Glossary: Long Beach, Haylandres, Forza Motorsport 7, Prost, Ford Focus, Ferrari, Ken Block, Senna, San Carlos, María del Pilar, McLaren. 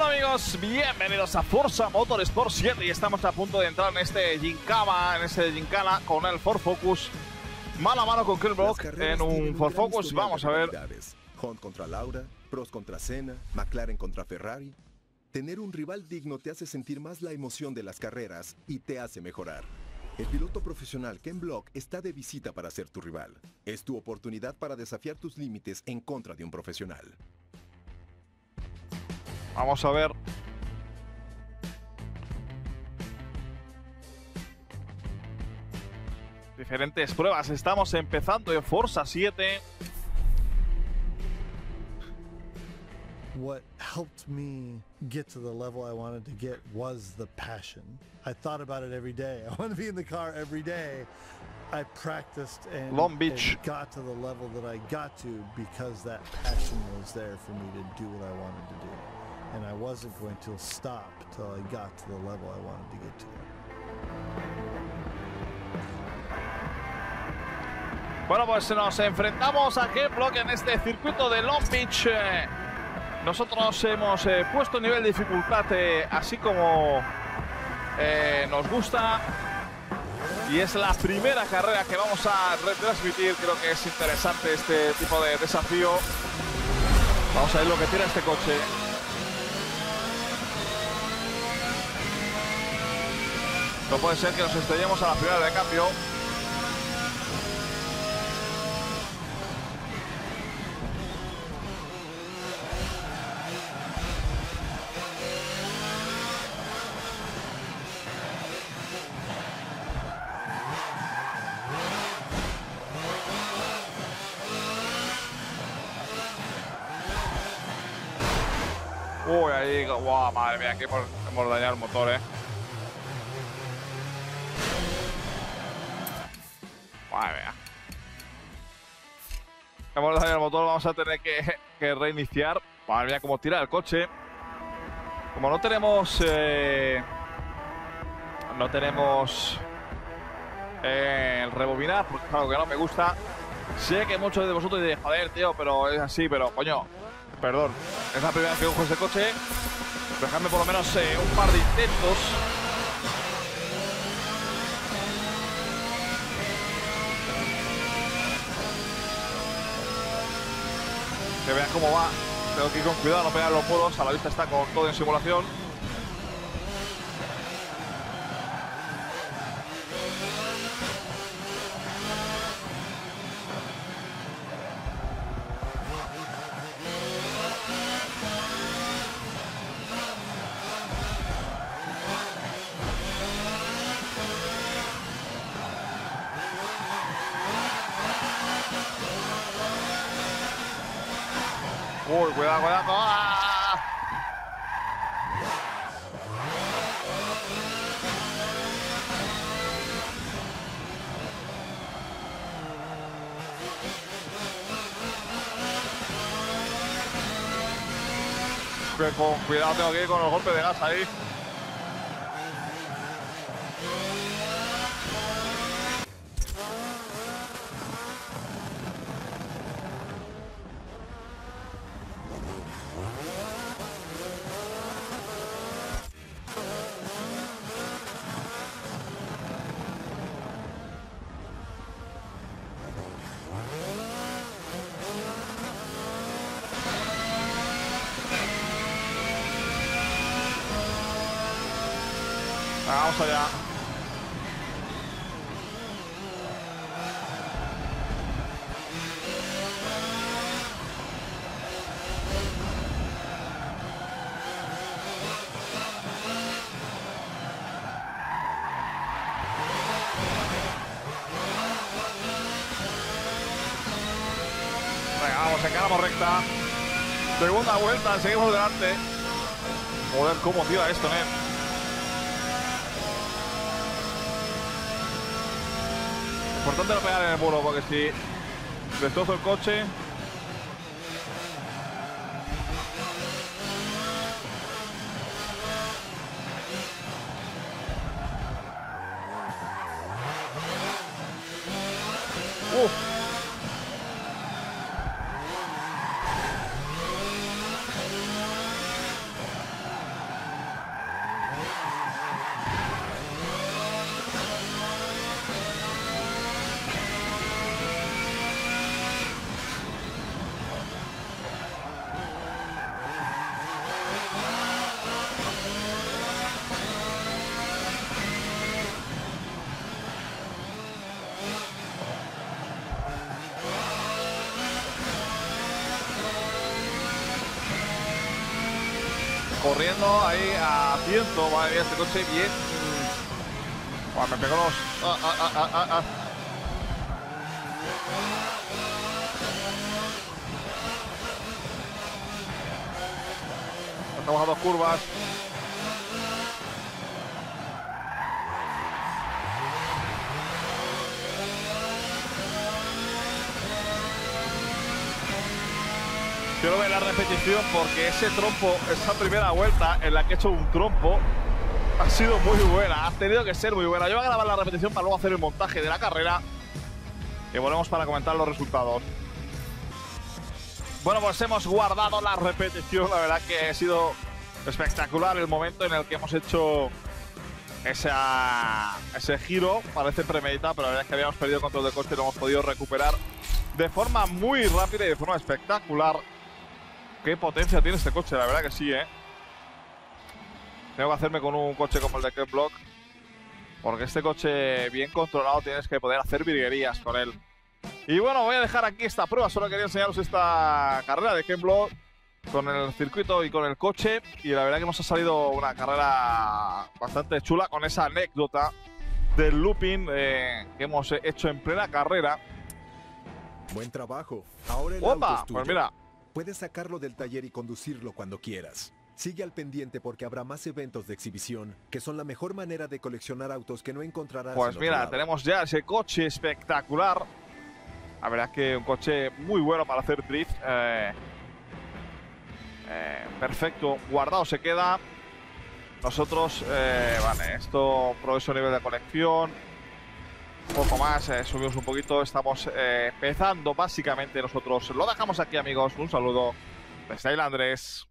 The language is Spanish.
Hola amigos, bienvenidos a Forza Motorsport 7 y estamos a punto de entrar en este gincana con el Ford Focus, mano a mano con Ken Block en un Ford Focus. Vamos a ver. Hunt contra Laura, Prost contra Senna, McLaren contra Ferrari. Tener un rival digno te hace sentir más la emoción de las carreras y te hace mejorar. El piloto profesional Ken Block está de visita para ser tu rival. Es tu oportunidad para desafiar tus límites en contra de un profesional. Vamos a ver. Diferentes pruebas. Estamos empezando en Forza 7. What helped me get to the level I wanted to get was the passion. I thought about it every day. I wanted to be in the car every day. I practiced and, Long Beach. And got to the level that I got to because that passion was there for me to do what I wanted to do. And I wasn't going to stop till I got to the level I wanted to get to. Bueno, pues nos enfrentamos a Ken Block en este circuito de Long Beach. Nosotros hemos puesto nivel de dificultad así como nos gusta, y es la primera carrera que vamos a retransmitir. Creo que es interesante este tipo de desafío. Vamos a ver lo que tira este coche. No puede ser que nos estrellemos a la primera de cambio. Uy, ahí, wow, madre mía, aquí hemos dañado el motor, Madre mía. Hemos dañado el motor, vamos a tener que reiniciar. Madre mía, cómo tira el coche. Como no tenemos... el rebobinar, porque es algo que no me gusta. Sé que muchos de vosotros diréis, joder, tío, pero es así, pero coño... Perdón, es la primera vez que cojo este coche. Dejadme por lo menos un par de intentos. Que vean cómo va. Tengo que ir con cuidado, no pegar los codos. A la vista está con todo en simulación. Uy, cuidado, cuidado. ¡Ah! Que con cuidado tengo que ir con los golpes de gas ahí. Vamos allá. Venga, vamos, encaramos recta. Segunda vuelta, seguimos delante. Joder, cómo tira esto, ¿eh? Importante no pegar en el muro, porque si destrozo el coche... corriendo ahí a ciento. Madre mía, este coche bien. Uah, me pegó los... Estamos a dos curvas. Quiero ver la repetición porque ese trompo, esa primera vuelta en la que he hecho un trompo, ha sido muy buena, ha tenido que ser muy buena. Yo voy a grabar la repetición para luego hacer el montaje de la carrera y volvemos para comentar los resultados. Bueno, pues hemos guardado la repetición, la verdad que ha sido espectacular el momento en el que hemos hecho ese giro, parece premeditado, pero la verdad es que habíamos perdido control de coche y lo hemos podido recuperar de forma muy rápida y de forma espectacular. Qué potencia tiene este coche, la verdad que sí, ¿eh? Tengo que hacerme con un coche como el de Ken Block, porque este coche bien controlado tienes que poder hacer virguerías con él. Y bueno, voy a dejar aquí esta prueba, solo quería enseñaros esta carrera de Ken Block con el circuito y con el coche, y la verdad que nos ha salido una carrera bastante chula con esa anécdota del looping que hemos hecho en plena carrera. Buen trabajo. Ahora el auto es tuyo. Pues mira, puedes sacarlo del taller y conducirlo cuando quieras. Sigue al pendiente porque habrá más eventos de exhibición que son la mejor manera de coleccionar autos que no encontrarás. Pues mira, tenemos ya ese coche espectacular. La verdad es que un coche muy bueno para hacer drift. Perfecto, guardado se queda. Nosotros, vale, esto progreso nivel de colección. Un poco más, subimos un poquito, estamos empezando básicamente nosotros. Lo dejamos aquí, amigos, un saludo desde Haylandres.